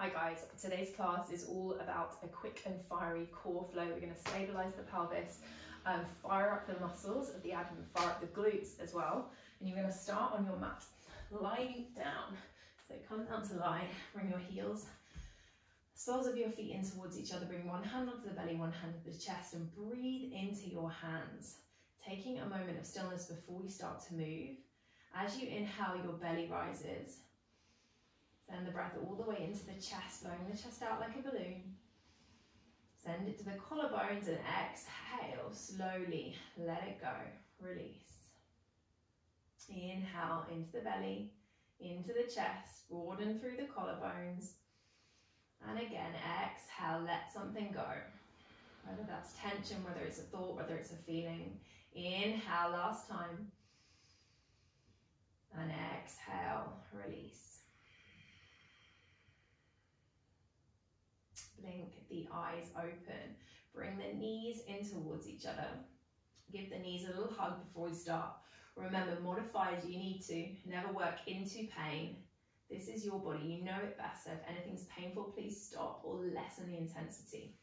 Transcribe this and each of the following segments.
Hi guys, today's class is all about a quick and fiery core flow. We're going to stabilise the pelvis, fire up the muscles of the abdomen, fire up the glutes as well. And you're going to start on your mat, lying down. So come down to lie, bring your heels, soles of your feet in towards each other, bring one hand onto the belly, one hand to the chest, and breathe into your hands. Taking a moment of stillness before we start to move. As you inhale, your belly rises. Send the breath all the way into the chest, blowing the chest out like a balloon. Send it to the collarbones and exhale slowly. Let it go. Release. Inhale into the belly, into the chest, broaden through the collarbones. And again, exhale, let something go. Whether that's tension, whether it's a thought, whether it's a feeling. Inhale last time. And exhale, release. Blink the eyes open. Bring the knees in towards each other. Give the knees a little hug before we start. Remember, modify as you need to. Never work into pain. This is your body. You know it best. So if anything's painful, please stop or lessen the intensity.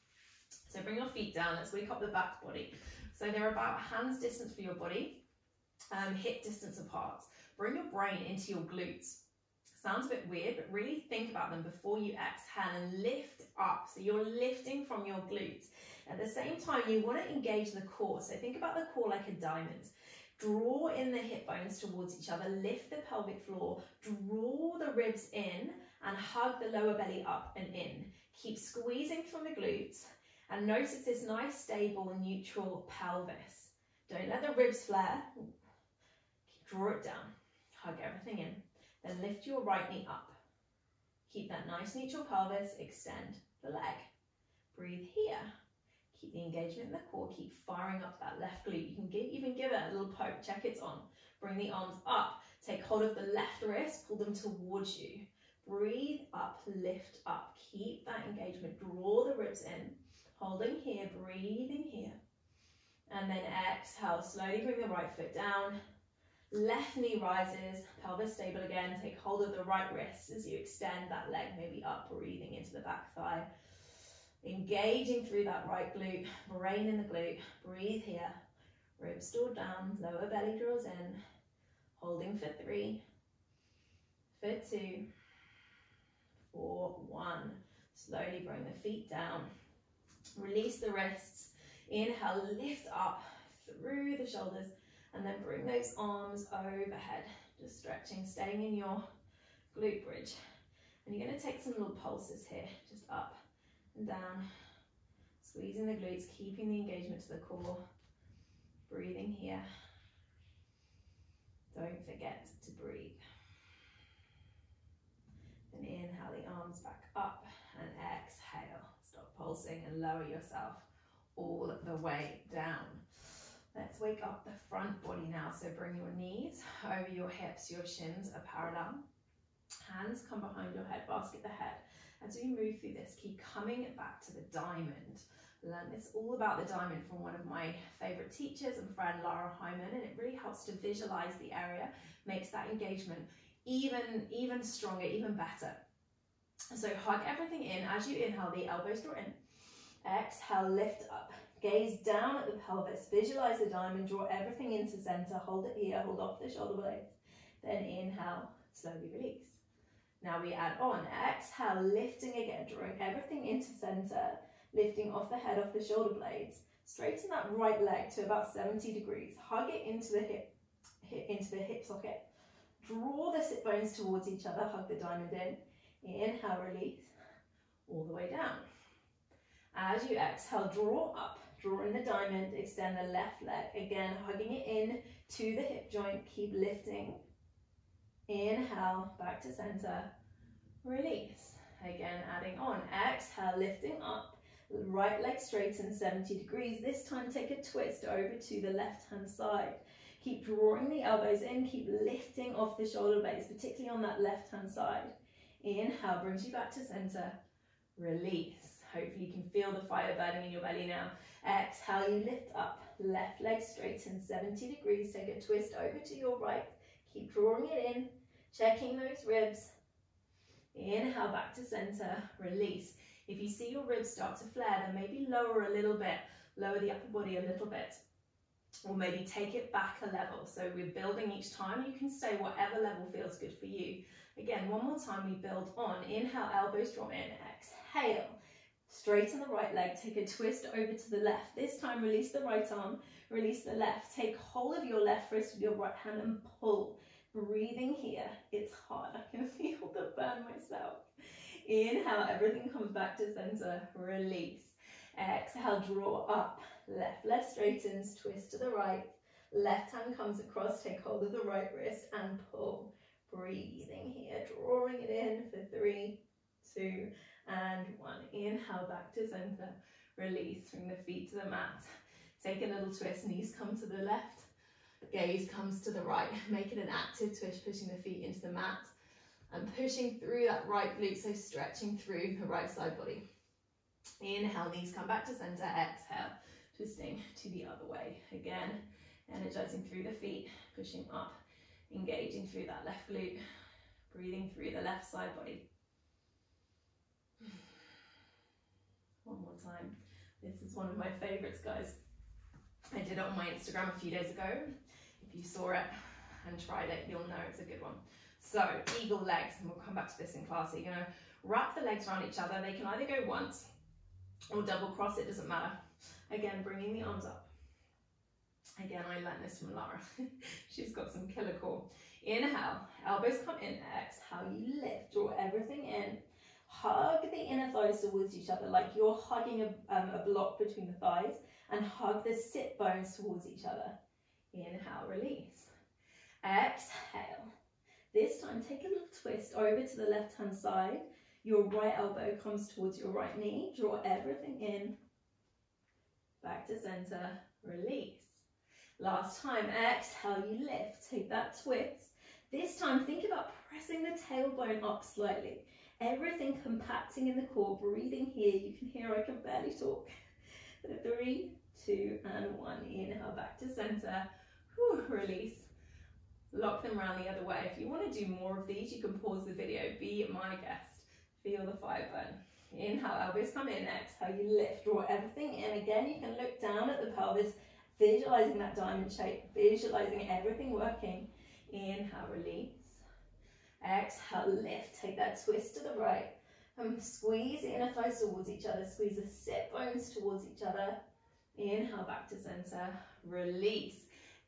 So bring your feet down. Let's wake up the back body. So they're about hands distance for your body, hip distance apart. Bring your brain into your glutes. Sounds a bit weird, but really think about them before you exhale and lift up. So you're lifting from your glutes. At the same time, you want to engage the core. So think about the core like a diamond. Draw in the hip bones towards each other, lift the pelvic floor, draw the ribs in and hug the lower belly up and in. Keep squeezing from the glutes and notice this nice, stable, neutral pelvis. Don't let the ribs flare. Draw it down. Hug everything in. Then lift your right knee up. Keep that nice neutral pelvis, extend the leg. Breathe here. Keep the engagement in the core, keep firing up that left glute. You can even give it a little poke, check it's on. Bring the arms up, take hold of the left wrist, pull them towards you. Breathe up, lift up, keep that engagement, draw the ribs in. Holding here, breathing here. And then exhale, slowly bring the right foot down. Left knee rises, pelvis stable again, take hold of the right wrist as you extend that leg, maybe up, breathing into the back thigh, engaging through that right glute, brain in the glute, breathe here, ribs draw down, lower belly draws in, holding for 3, for 2, for 1, slowly bring the feet down, release the wrists, inhale, lift up through the shoulders, and then bring those arms overhead, just stretching, staying in your glute bridge. And you're going to take some little pulses here, just up and down, squeezing the glutes, keeping the engagement to the core, breathing here. Don't forget to breathe. Then inhale the arms back up and exhale. Stop pulsing and lower yourself all the way down. Let's wake up the front body now. So bring your knees over your hips, your shins are parallel. Hands come behind your head, basket the head. As we move through this, keep coming back to the diamond. Learn this all about the diamond from one of my favorite teachers and friend, Lara Heimann, and it really helps to visualize the area, makes that engagement even stronger, even better. So hug everything in. As you inhale, the elbows draw in. Exhale, lift up. Gaze down at the pelvis, visualize the diamond, draw everything into center, hold it here, hold off the shoulder blades. Then inhale, slowly release. Now we add on, exhale, lifting again, drawing everything into center, lifting off the head, off the shoulder blades. Straighten that right leg to about 70 degrees, hug it into the hip socket. Draw the sit bones towards each other, hug the diamond in. Inhale, release, all the way down. As you exhale, draw up. Draw in the diamond, extend the left leg, again hugging it in to the hip joint, keep lifting. Inhale, back to center, release. Again, adding on, exhale, lifting up, right leg straighten 70 degrees. This time take a twist over to the left-hand side. Keep drawing the elbows in, keep lifting off the shoulder blades, particularly on that left-hand side. Inhale, brings you back to center, release. Hopefully you can feel the fire burning in your belly now. Exhale, you lift up, left leg straighten 70 degrees, take a twist over to your right, keep drawing it in, checking those ribs. Inhale, back to center, release. If you see your ribs start to flare, then maybe lower a little bit, lower the upper body a little bit, or maybe take it back a level. So we're building each time. You can stay whatever level feels good for you. Again, one more time, we build on. Inhale, elbows drop in, exhale. Straighten the right leg, take a twist over to the left. This time, release the right arm, release the left. Take hold of your left wrist with your right hand and pull. Breathing here, it's hard. I can feel the burn myself. Inhale, everything comes back to center, release. Exhale, draw up, left leg straightens, twist to the right. Left hand comes across, take hold of the right wrist and pull. Breathing here, drawing it in for 3, 2, and 1. Inhale, back to center, release. Bring the feet to the mat. Take a little twist, knees come to the left, gaze comes to the right. Make it an active twist, pushing the feet into the mat and pushing through that right glute, so stretching through the right side body. Inhale, knees come back to center, exhale, twisting to the other way. Again, energizing through the feet, pushing up, engaging through that left glute, breathing through the left side body. One more time. This is one of my favorites, guys. I did it on my Instagram a few days ago. If you saw it and tried it, you'll know it's a good one. So eagle legs, and we'll come back to this in class. So you're gonna wrap the legs around each other. They can either go once or double cross, it doesn't matter. Again, bringing the arms up. Again, I learned this from Lara. She's got some killer core. Inhale, elbows come in, exhale, you lift, draw everything in. Hug the inner thighs towards each other, like you're hugging a block between the thighs, and hug the sit bones towards each other. Inhale, release. Exhale. This time, take a little twist over to the left-hand side. Your right elbow comes towards your right knee. Draw everything in. Back to center, release. Last time, exhale, you lift. Take that twist. This time, think about pressing the tailbone up slightly. Everything compacting in the core, breathing here. You can hear I can barely talk. 3, 2, and 1. Inhale, back to center. Whew, release. Lock them around the other way. If you want to do more of these, you can pause the video. Be my guest. Feel the fire burn. Inhale, elbows come in. Exhale, you lift. Draw everything in. Again, you can look down at the pelvis, visualizing that diamond shape, visualizing everything working. Inhale, release. Exhale, lift. Take that twist to the right. Squeeze the inner thighs towards each other. Squeeze the sit bones towards each other. Inhale, back to center. Release.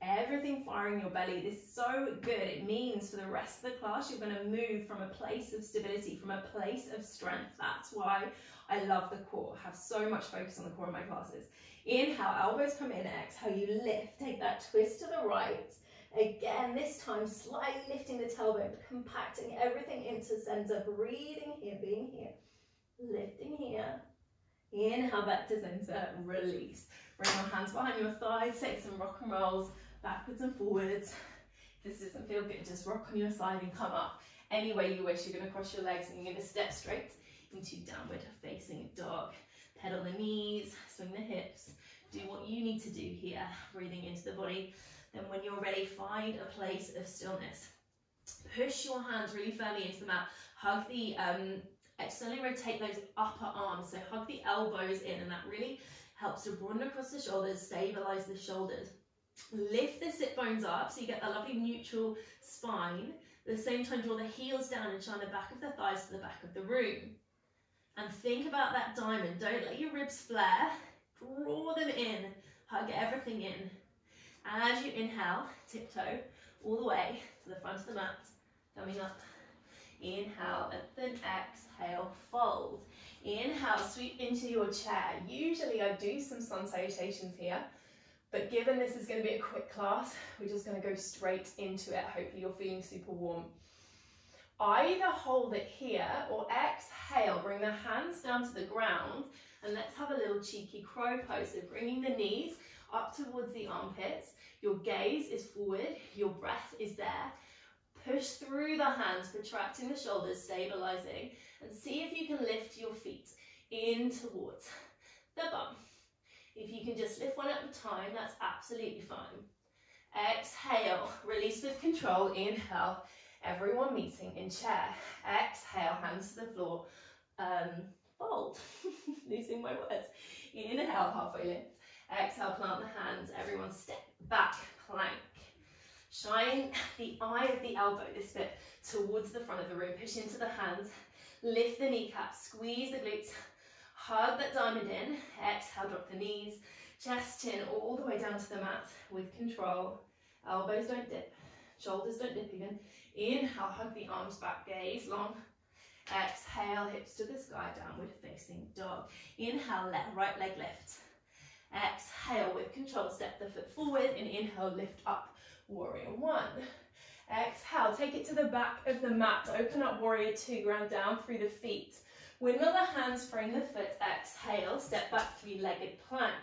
Everything firing your belly. This is so good. It means for the rest of the class, you're going to move from a place of stability, from a place of strength. That's why I love the core. I have so much focus on the core in my classes. Inhale, elbows come in. Exhale, you lift. Take that twist to the right. Again, this time, slightly lifting the tailbone, compacting everything into center, breathing here, being here, lifting here. Inhale, back to center, release. Bring your hands behind your thighs, take some rock and rolls, backwards and forwards. If this doesn't feel good, just rock on your side and come up. Any way you wish, you're gonna cross your legs and you're gonna step straight into downward facing dog. Pedal the knees, swing the hips, do what you need to do here, breathing into the body. Then when you're ready, find a place of stillness. Push your hands really firmly into the mat. Hug the, externally rotate those upper arms. So hug the elbows in, and that really helps to broaden across the shoulders, stabilize the shoulders. Lift the sit bones up so you get that lovely neutral spine. At the same time, draw the heels down and shine the back of the thighs to the back of the room. And think about that diamond. Don't let your ribs flare. Draw them in. Hug everything in. As you inhale, tiptoe all the way to the front of the mat, coming up. Inhale, and then exhale, fold. Inhale, sweep into your chair. Usually I do some sun salutations here, but given this is going to be a quick class, we're just going to go straight into it. Hopefully you're feeling super warm. Either hold it here or exhale, bring the hands down to the ground, and let's have a little cheeky crow pose. So bringing the knees up towards the armpits, your gaze is forward, your breath is there. Push through the hands, protracting the shoulders, stabilizing, and see if you can lift your feet in towards the bum. If you can just lift one at a time, that's absolutely fine. Exhale, release with control, inhale, everyone meeting in chair. Exhale, hands to the floor, fold, losing my words. Inhale, halfway lift. Exhale, plant the hands, everyone step back, plank. Shine the eye of the elbow, this bit, towards the front of the room. Push into the hands, lift the kneecap, squeeze the glutes, hug that diamond in. Exhale, drop the knees, chest, chin, all the way down to the mat with control. Elbows don't dip, shoulders don't dip even. Inhale, hug the arms back, gaze long. Exhale, hips to the sky, downward facing dog. Inhale, let right leg lift. Exhale, with control, step the foot forward and inhale, lift up. Warrior one. Exhale, take it to the back of the mat. Open up warrior two, ground down through the feet. Windmill the hands, frame the foot. Exhale, step back three-legged plank.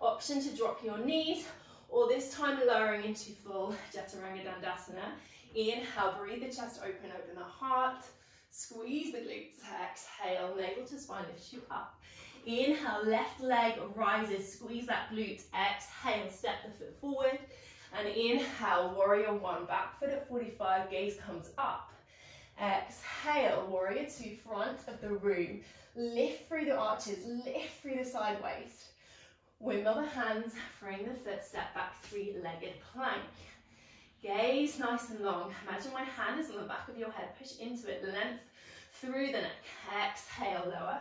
Option to drop your knees, or this time lowering into full Chaturanga Dandasana. Inhale, breathe the chest open, open the heart. Squeeze the glutes. Exhale, navel to spine, lift you up. Inhale, left leg rises, squeeze that glute. Exhale, step the foot forward. And inhale, warrior one, back foot at 45, gaze comes up. Exhale, warrior two, front of the room. Lift through the arches, lift through the side waist. Windmill the hands, frame the foot, step back, three-legged plank. Gaze nice and long. Imagine my hand is on the back of your head. Push into it, length through the neck. Exhale, lower.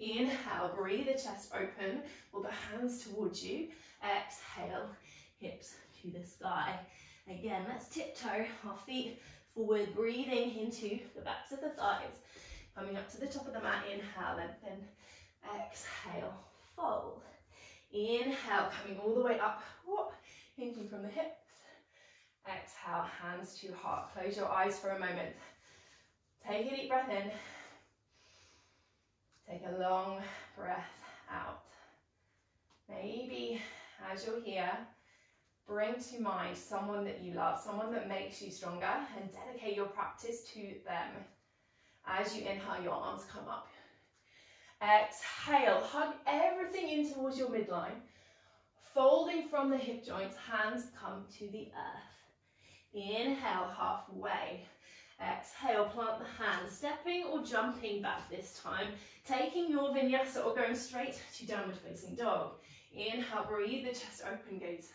Inhale, breathe the chest open. Pull the hands towards you. Exhale, hips to the sky. Again, let's tiptoe our feet forward, breathing into the backs of the thighs. Coming up to the top of the mat, inhale, lengthen. Exhale, fold. Inhale, coming all the way up, whoop, hinging from the hips. Exhale, hands to heart. Close your eyes for a moment. Take a deep breath in. Take a long breath out. Maybe as you're here, bring to mind someone that you love, someone that makes you stronger, and dedicate your practice to them. As you inhale, your arms come up. Exhale, hug everything in towards your midline. Folding from the hip joints, hands come to the earth. Inhale, halfway. Exhale, plant the hands, stepping or jumping back this time. Taking your vinyasa or going straight to downward facing dog. Inhale, breathe the chest open, gaze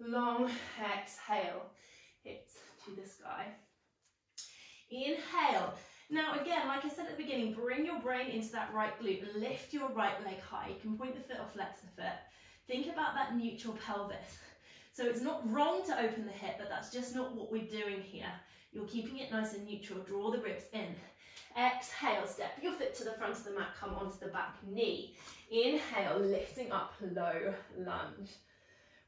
long. Exhale, hips to the sky. Inhale. Now again, like I said at the beginning, bring your brain into that right glute. Lift your right leg high. You can point the foot or flex the foot. Think about that neutral pelvis. So it's not wrong to open the hip, but that's just not what we're doing here. You're keeping it nice and neutral. Draw the ribs in. Exhale, step your foot to the front of the mat. Come onto the back knee. Inhale, lifting up, low lunge.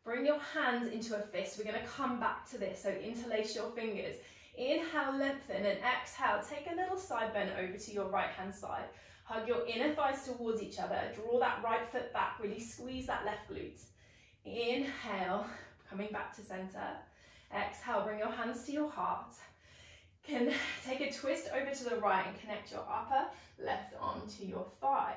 Bring your hands into a fist. We're going to come back to this, so interlace your fingers. Inhale, lengthen, and exhale, take a little side bend over to your right hand side. Hug your inner thighs towards each other. Draw that right foot back, really squeeze that left glute. Inhale, coming back to center. Exhale, bring your hands to your heart. Can take a twist over to the right and connect your upper left arm to your thigh.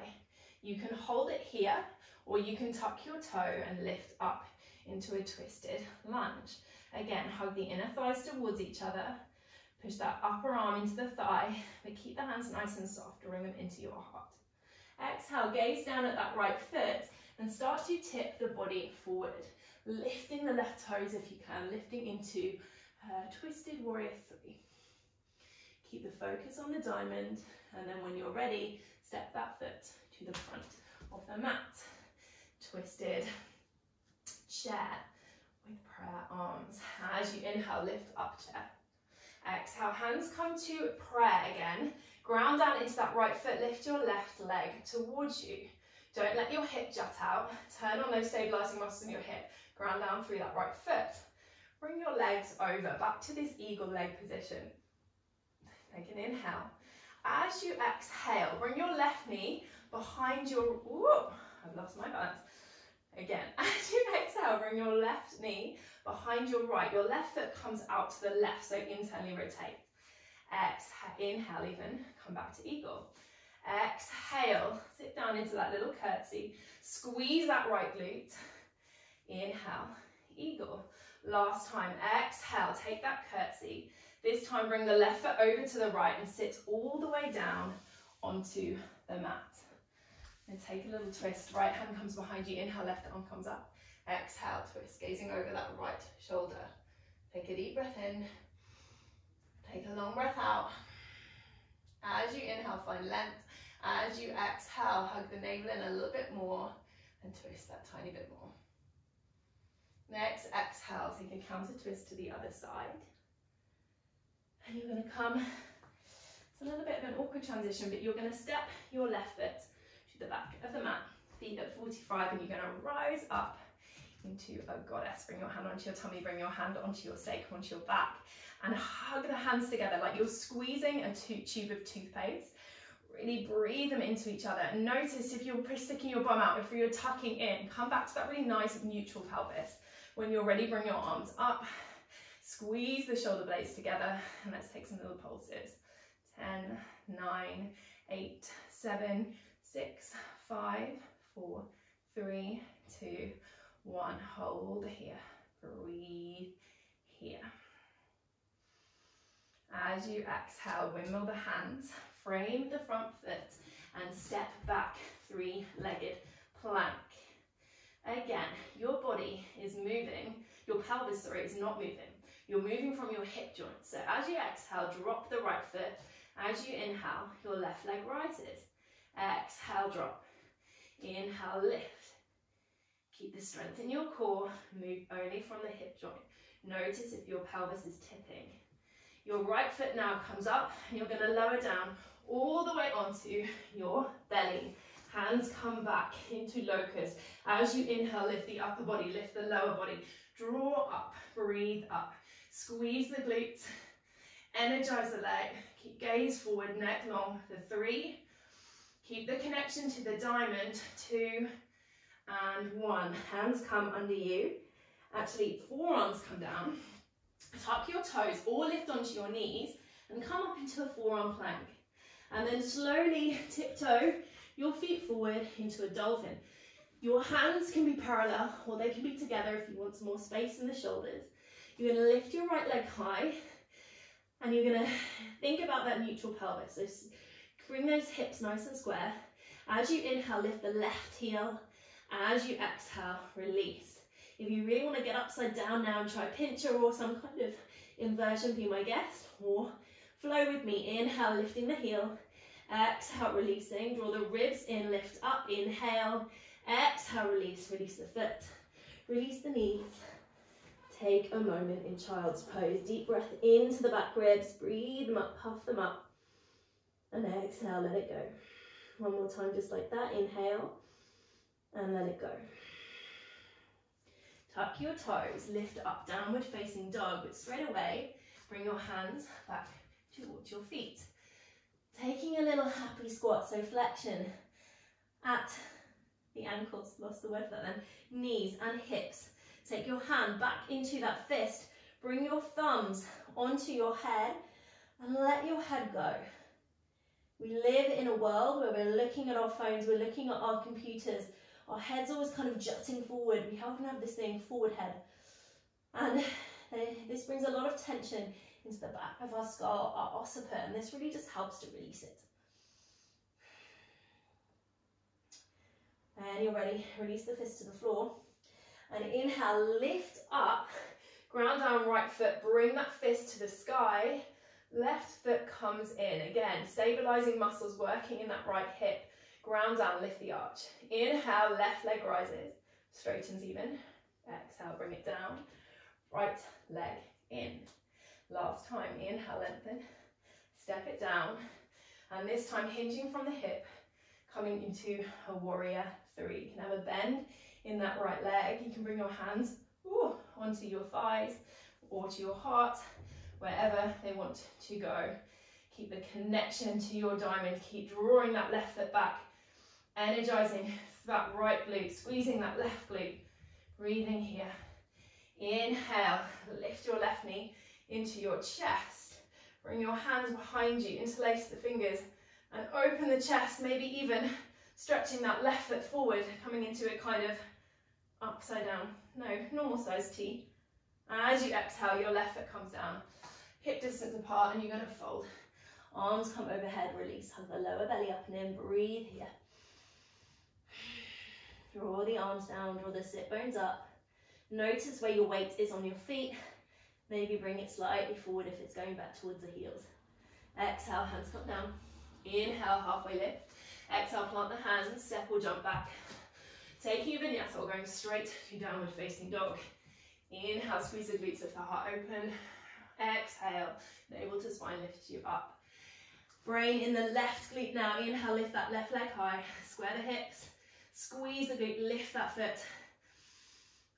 You can hold it here, or you can tuck your toe and lift up into a twisted lunge. Again, hug the inner thighs towards each other. Push that upper arm into the thigh, but keep the hands nice and soft. Bring them into your heart. Exhale, gaze down at that right foot and start to tip the body forward. Lifting the left toes if you can, lifting into twisted warrior three. Keep the focus on the diamond, and then when you're ready, step that foot to the front of the mat. Twisted chair with prayer arms. As you inhale, lift up chair. Exhale, hands come to prayer again. Ground down into that right foot, lift your left leg towards you. Don't let your hip jut out. Turn on those stabilizing muscles in your hip. Ground down through that right foot. Bring your legs over, back to this eagle leg position. Take an inhale. As you exhale, bring your left knee behind your, whoa, I've lost my balance. Again, as you exhale, bring your left knee behind your right. Your left foot comes out to the left, so internally rotate. Exhale, inhale even, come back to eagle. Exhale, sit down into that little curtsy. Squeeze that right glute. Inhale, eagle. Last time, exhale, take that curtsy. This time, bring the left foot over to the right and sit all the way down onto the mat. And take a little twist. Right hand comes behind you. Inhale, left arm comes up. Exhale, twist, gazing over that right shoulder. Take a deep breath in. Take a long breath out. As you inhale, find length. As you exhale, hug the navel in a little bit more and twist that tiny bit more. Next, exhale, take a counter twist to the other side. And you're going to come, it's a little bit of an awkward transition, but you're going to step your left foot to the back of the mat, feet at 45, and you're going to rise up into a goddess. Bring your hand onto your tummy, bring your hand onto your sacrum, onto your back, and hug the hands together like you're squeezing a tube of toothpaste. Really breathe them into each other. And notice if you're sticking your bum out, if you're tucking in, come back to that really nice neutral pelvis. When you're ready, bring your arms up, squeeze the shoulder blades together, and let's take some little pulses. 10, 9, 8, 7, 6, 5, 4, 3, 2, 1. Hold here. Breathe here. As you exhale, windmill the hands, frame the front foot, and step back, three-legged plank. Again, your body is moving, your pelvis, sorry, is not moving. You're moving from your hip joint. So as you exhale, drop the right foot. As you inhale, your left leg rises. Exhale, drop. Inhale, lift. Keep the strength in your core, move only from the hip joint. Notice if your pelvis is tipping. Your right foot now comes up, and you're going to lower down all the way onto your belly. Hands come back into locust. As you inhale, lift the upper body, lift the lower body. Draw up, breathe up. Squeeze the glutes, energize the leg. Keep gaze forward, neck long for 3. Keep the connection to the diamond, 2 and 1. Hands come under you. Actually, forearms come down. Tuck your toes or lift onto your knees and come up into a forearm plank. And then slowly tiptoe your feet forward into a dolphin. Your hands can be parallel or they can be together if you want some more space in the shoulders. You're going to lift your right leg high and you're going to think about that neutral pelvis. So bring those hips nice and square. As you inhale, lift the left heel. As you exhale, release. If you really want to get upside down now and try pincher or some kind of inversion, be my guest, or flow with me. Inhale, lifting the heel. Exhale, releasing. Draw the ribs in, lift up. Inhale. Exhale, release. Release the foot. Release the knees. Take a moment in child's pose. Deep breath into the back ribs. Breathe them up. Puff them up. And exhale, let it go. One more time, just like that. Inhale. And let it go. Tuck your toes, lift up, downward facing dog, but straight away, bring your hands back towards your feet. Taking a little happy squat, so flexion at the ankles, lost the word for that then, knees and hips. Take your hand back into that fist, bring your thumbs onto your head and let your head go. We live in a world where we're looking at our phones, we're looking at our computers, our head's always kind of jutting forward. We often have this thing, forward head. And this brings a lot of tension into the back of our skull, our occiput, and this really just helps to release it. And you're ready, release the fist to the floor. And inhale, lift up, ground down right foot, bring that fist to the sky. Left foot comes in, again, stabilizing muscles working in that right hip. Ground down, lift the arch. Inhale, left leg rises, straightens even. Exhale, bring it down. Right leg in. Last time, inhale, lengthen. Step it down. And this time, hinging from the hip, coming into a warrior 3. You can have a bend in that right leg. You can bring your hands onto your thighs or to your heart, wherever they want to go. Keep the connection to your diamond. Keep drawing that left foot back. Energizing that right glute, squeezing that left glute, breathing here. Inhale, lift your left knee into your chest. Bring your hands behind you, interlace the fingers and open the chest, maybe even stretching that left foot forward, coming into a kind of upside down, normal size T. As you exhale, your left foot comes down. hip distance apart, and you're going to fold. Arms come overhead, release, hug the lower belly up and in, breathe here. Draw the arms down, draw the sit bones up. Notice where your weight is on your feet. Maybe bring it slightly forward if it's going back towards the heels. Exhale, hands come down. Inhale, halfway lift. Exhale, plant the hands, step or jump back. Taking a vinyasa or going straight to downward facing dog. Inhale, squeeze the glutes, lift the heart open. Exhale, navel to spine lifts you up. Brain in the left glute now. Inhale, lift that left leg high. Square the hips. Squeeze the glute, lift that foot.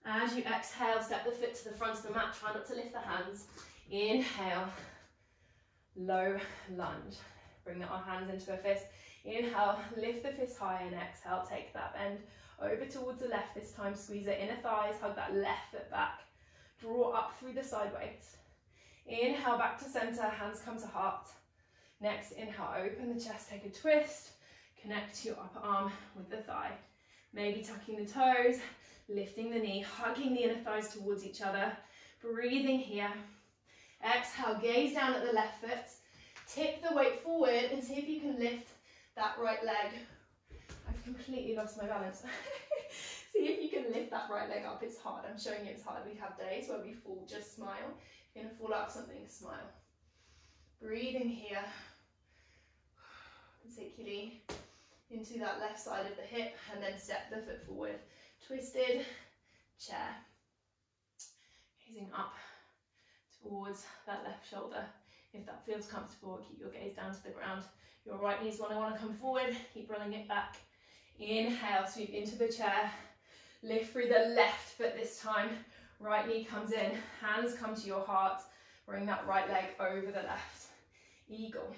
As you exhale, step the foot to the front of the mat. Try not to lift the hands. Inhale, low lunge. Bring our hands into a fist. Inhale, lift the fist high, and exhale, take that bend over towards the left this time. Squeeze the inner thighs, hug that left foot back. Draw up through the sideways. Inhale, back to center, hands come to heart. Next, inhale, open the chest, take a twist. Connect your upper arm with the thigh. Maybe tucking the toes, lifting the knee, hugging the inner thighs towards each other. Breathing here. Exhale, gaze down at the left foot. Tip the weight forward and see if you can lift that right leg. I've completely lost my balance. See if you can lift that right leg up. It's hard. I'm showing you it's hard. We have days where we fall, just smile. If you're going to fall out of something, smile. Breathing here, particularly into that left side of the hip, and then step the foot forward. Twisted chair. Gazing up towards that left shoulder. If that feels comfortable, keep your gaze down to the ground. Your right knee's going to want to come forward. Keep rolling it back. Inhale, sweep into the chair. Lift through the left foot this time. Right knee comes in. Hands come to your heart. Bring that right leg over the left. Eagle.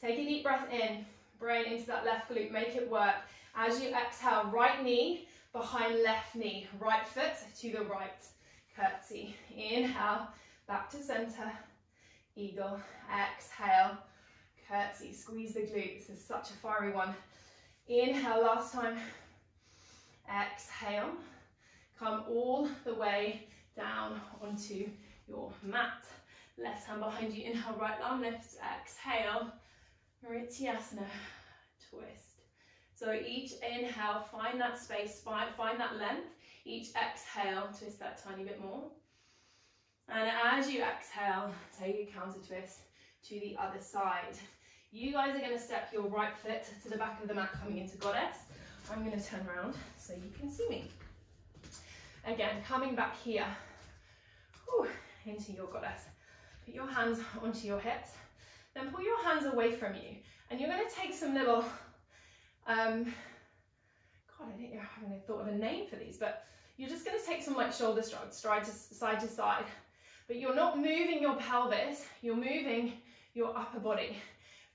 Take a deep breath in. Brain into that left glute. Make it work. As you exhale, right knee behind left knee. Right foot to the right. Curtsy. Inhale. Back to center. Eagle. Exhale. Curtsy. Squeeze the glutes. This is such a fiery one. Inhale last time. Exhale. Come all the way down onto your mat. Left hand behind you. Inhale, right arm lifts. Exhale. Mrityasana. Twist. So each inhale, find that space, find that length. Each exhale, twist that tiny bit more. And as you exhale, take a counter twist to the other side. You guys are going to step your right foot to the back of the mat, coming into goddess. I'm going to turn around so you can see me. Again, coming back here. Whew, into your goddess. Put your hands onto your hips. Then pull your hands away from you. And you're going to take some little... God, I didn't know I haven't thought of a name for these, but you're just going to take some like shoulder shrugs, stride to side. But you're not moving your pelvis, you're moving your upper body.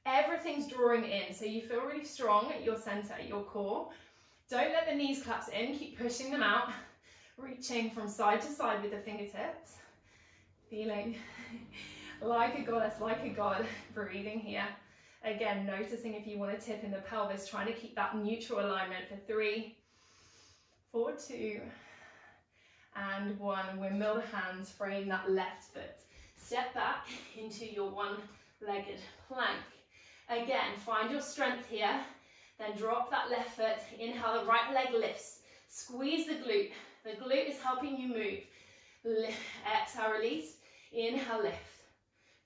Everything's drawing in, so you feel really strong at your center, at your core. Don't let the knees collapse in, keep pushing them out. Reaching from side to side with the fingertips. Feeling like a goddess, like a god. Breathing here. Again, noticing if you want to tip in the pelvis, trying to keep that neutral alignment for 3, 4, 2, and 1. Windmill the hands, frame that left foot. Step back into your one-legged plank. Again, find your strength here, then drop that left foot. Inhale, the right leg lifts. Squeeze the glute. The glute is helping you move. Lift. Exhale, release. Inhale, lift.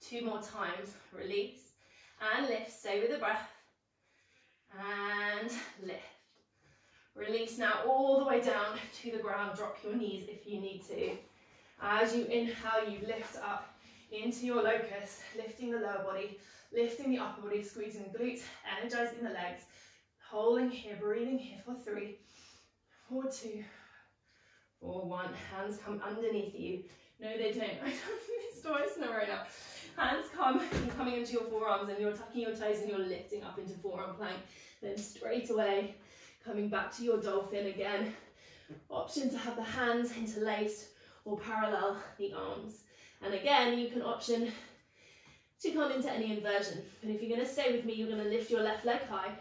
2 more times. Release and lift. Stay with the breath. And lift. Release now all the way down to the ground. Drop your knees if you need to. As you inhale, you lift up into your locus, lifting the lower body, lifting the upper body, squeezing the glutes, energizing the legs, holding here, breathing here for 3, 4, 2, 4, 1. Hands come underneath you. No, they don't. I've done this twice in a row now. Hands come, you're coming into your forearms, and you're tucking your toes and you're lifting up into forearm plank. Then straight away, coming back to your dolphin again. Option to have the hands interlaced or parallel the arms. And again, you can option to come into any inversion. But if you're going to stay with me, you're going to lift your left leg high.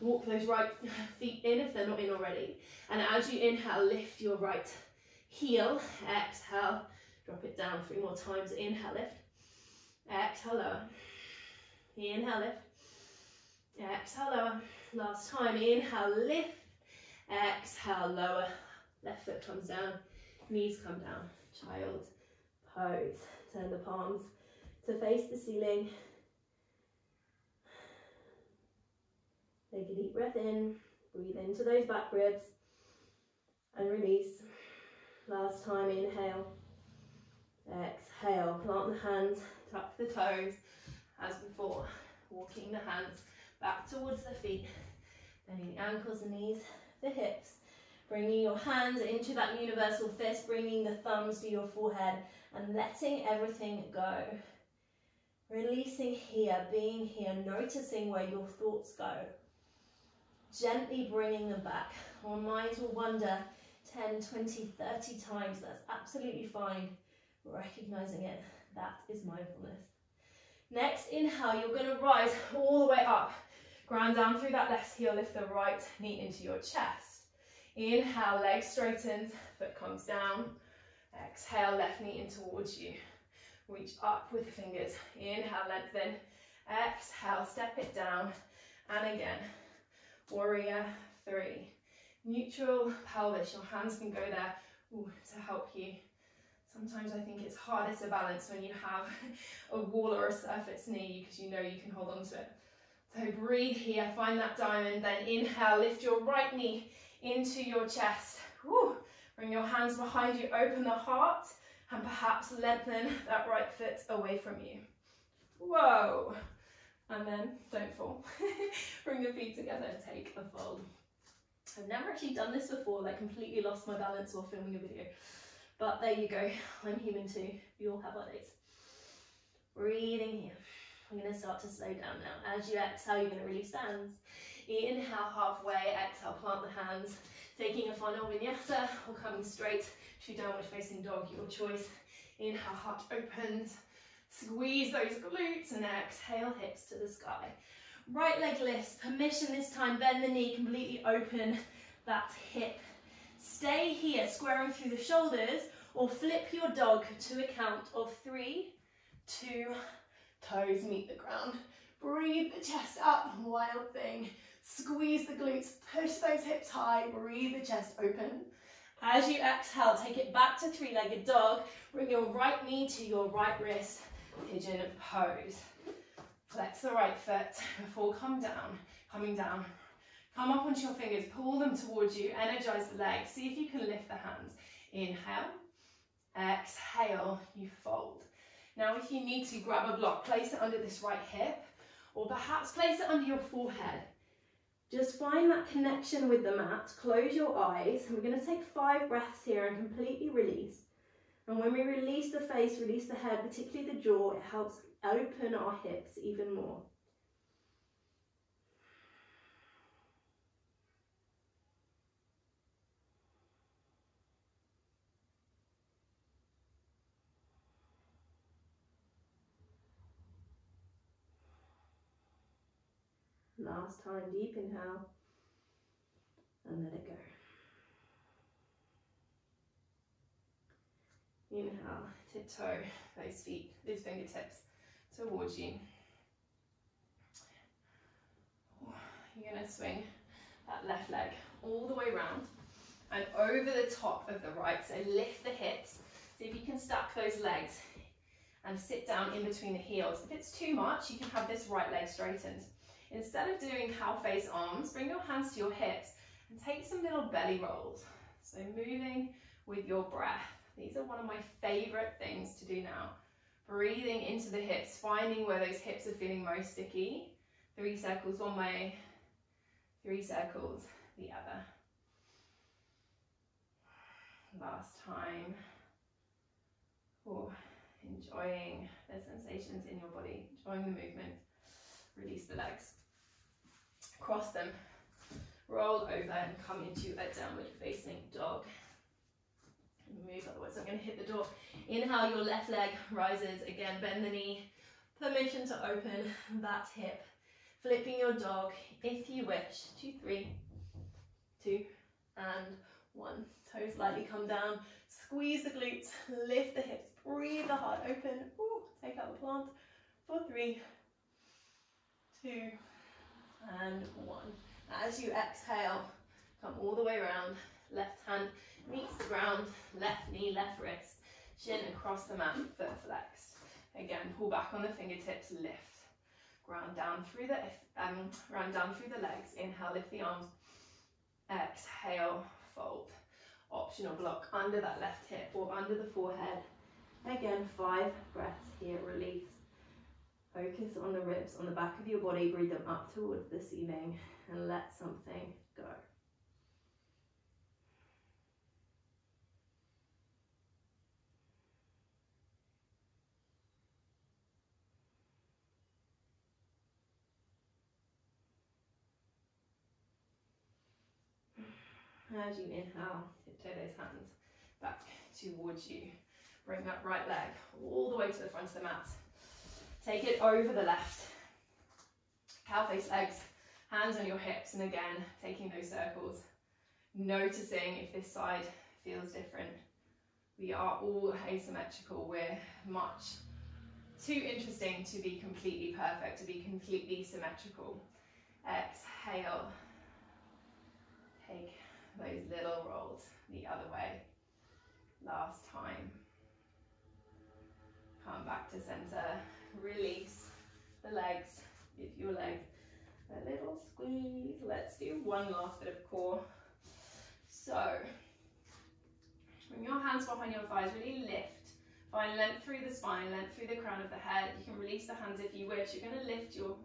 Walk those right feet in if they're not in already. And as you inhale, lift your right heel. Exhale, drop it down 3 more times. Inhale, lift. Exhale, lower. Inhale, lift. Exhale, lower. Last time. Inhale, lift. Exhale, lower. Left foot comes down. Knees come down. Child pose. Turn the palms to face the ceiling. Take a deep breath in. Breathe into those back ribs. And release. Last time, inhale. Exhale. Plant the hands. Tuck the toes. As before, walking the hands back towards the feet, bending the ankles and knees, the hips, bringing your hands into that universal fist, bringing the thumbs to your forehead and letting everything go. Releasing here, being here, noticing where your thoughts go. Gently bringing them back. Our minds will wander 10, 20, 30 times. That's absolutely fine. Recognizing it, that is mindfulness. Next inhale, you're going to rise all the way up. Ground down through that left heel, lift the right knee into your chest. Inhale, leg straightens, foot comes down. Exhale, left knee in towards you. Reach up with the fingers. Inhale, lengthen. Exhale, step it down. And again, warrior three. Neutral pelvis, your hands can go there to help you. Sometimes I think it's harder to balance when you have a wall or a surface near you because you know you can hold on to it. So breathe here, find that diamond, then inhale, lift your right knee into your chest. Woo. Bring your hands behind you, open the heart, and perhaps lengthen that right foot away from you. Whoa! And then don't fall. Bring the feet together and take a fold. I've never actually done this before, like completely lost my balance while filming a video. But there you go, I'm human too. We all have our days. Breathing here. I'm going to start to slow down now. As you exhale, you're going to release the hands. Inhale halfway, exhale, plant the hands. Taking a final vinyasa or coming straight to downward facing dog, your choice. Inhale, heart opens. Squeeze those glutes and exhale, hips to the sky. Right leg lifts, permission this time, bend the knee, completely open that hip. Stay here, squaring through the shoulders, or flip your dog to a count of 3, 2, toes meet the ground. Breathe the chest up, wild thing. Squeeze the glutes, push those hips high, breathe the chest open. As you exhale, take it back to three-legged dog. Bring your right knee to your right wrist, pigeon pose. Flex the right foot before coming down. Come up onto your fingers, pull them towards you, energize the legs. See if you can lift the hands. Inhale, exhale, you fold. Now if you need to, grab a block, place it under this right hip, or perhaps place it under your forehead. Just find that connection with the mat, close your eyes, and we're gonna take 5 breaths here and completely release. And when we release the face, release the head, particularly the jaw, it helps open our hips even more. Last time, deep inhale, and let it go. Inhale, tiptoe those feet, those fingertips towards you. You're going to swing that left leg all the way around and over the top of the right. So lift the hips. See if you can stack those legs and sit down in between the heels. If it's too much, you can have this right leg straightened. Instead of doing cow face arms, bring your hands to your hips and take some little belly rolls. So moving with your breath. These are one of my favorite things to do now. Breathing into the hips, finding where those hips are feeling most sticky. 3 circles one way, 3 circles the other. Last time. Oh, enjoying the sensations in your body, enjoying the movement. Release the legs. Cross them, roll over and come into a downward facing dog. Move, otherwise I'm going to hit the door. Inhale, your left leg rises. Again, bend the knee. Permission to open that hip. Flipping your dog, if you wish, to 3, 2, and 1. Toes lightly come down. Squeeze the glutes, lift the hips, breathe the heart open. Ooh, take out the plant. for 3, 2, and 1. As you exhale, come all the way around. Left hand meets the ground, left knee, left wrist, shin across the mat, foot flexed. Again, pull back on the fingertips, lift. Round down through the legs. Inhale, lift the arms. Exhale, fold. Optional block under that left hip or under the forehead. Again, 5 breaths here, release. Focus on the ribs, on the back of your body, breathe them up towards the ceiling and let something go. As you inhale, tiptoe those hands back towards you. Bring that right leg all the way to the front of the mat. Take it over the left. Cow face legs, hands on your hips, and again, taking those circles. Noticing if this side feels different. We are all asymmetrical. We're much too interesting to be completely perfect, to be completely symmetrical. Exhale. Take those little rolls the other way. Last time. Come back to center. Release the legs. Give your legs a little squeeze. Let's do one last bit of core. So, bring your hands behind your thighs. Really lift. Find length through the spine, length through the crown of the head. You can release the hands if you wish. You're going to lift your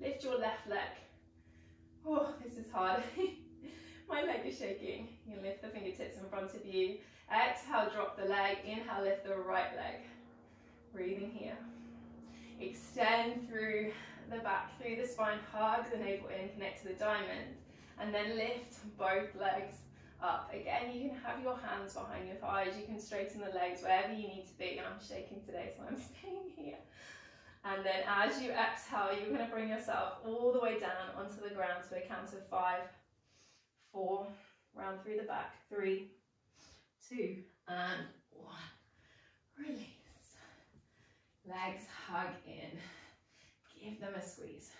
lift your left leg. Oh, this is hard. My leg is shaking. You can lift the fingertips in front of you. Exhale, drop the leg. Inhale, lift the right leg. Breathing here. Extend through the back, through the spine. Hug the navel in, connect to the diamond. And then lift both legs up. Again, you can have your hands behind your thighs. You can straighten the legs wherever you need to be. I'm shaking today, so I'm staying here. And then as you exhale, you're going to bring yourself all the way down onto the ground to a count of 5, 4, round through the back, 3, 2, and 1. Release. Legs hug in. Give them a squeeze.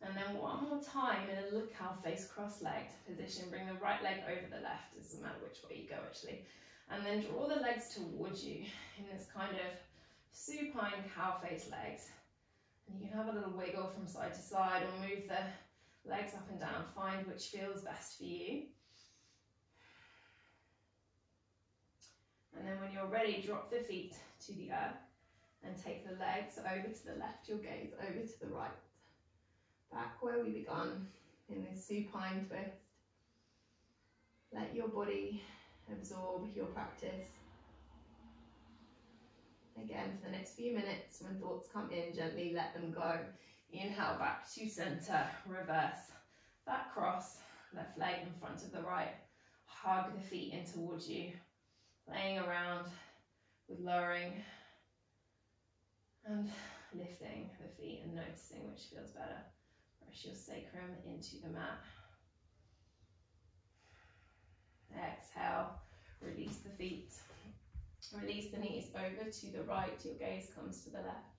And then one more time in a little cow face cross-legged position. Bring the right leg over the left. It doesn't matter which way you go actually. And then draw the legs towards you in this kind of supine cow face legs. And you can have a little wiggle from side to side or move the legs up and down, find which feels best for you. And then when you're ready, drop the feet to the earth and take the legs over to the left, your gaze over to the right. Back where we began in this supine twist. Let your body absorb your practice. Again, for the next few minutes, when thoughts come in, gently let them go. Inhale, back to center, reverse that cross, left leg in front of the right. Hug the feet in towards you, laying around with lowering and lifting the feet and noticing which feels better. Press your sacrum into the mat. Exhale, release the feet. Release the knees over to the right, your gaze comes to the left.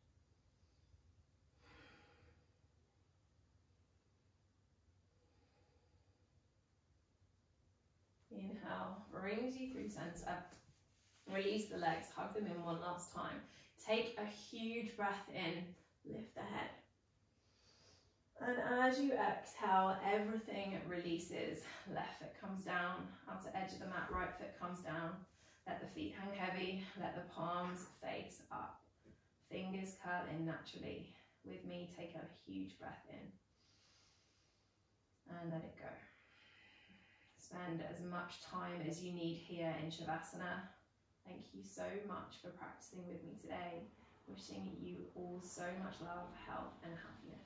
Inhale, brings you through center. Release the legs, hug them in one last time. Take a huge breath in, lift the head. And as you exhale, everything releases. Left foot comes down, outer edge of the mat, right foot comes down. Let the feet hang heavy, let the palms face up. Fingers curl in naturally. With me, take a huge breath in and let it go. Spend as much time as you need here in Shavasana. Thank you so much for practicing with me today. Wishing you all so much love, health, and happiness.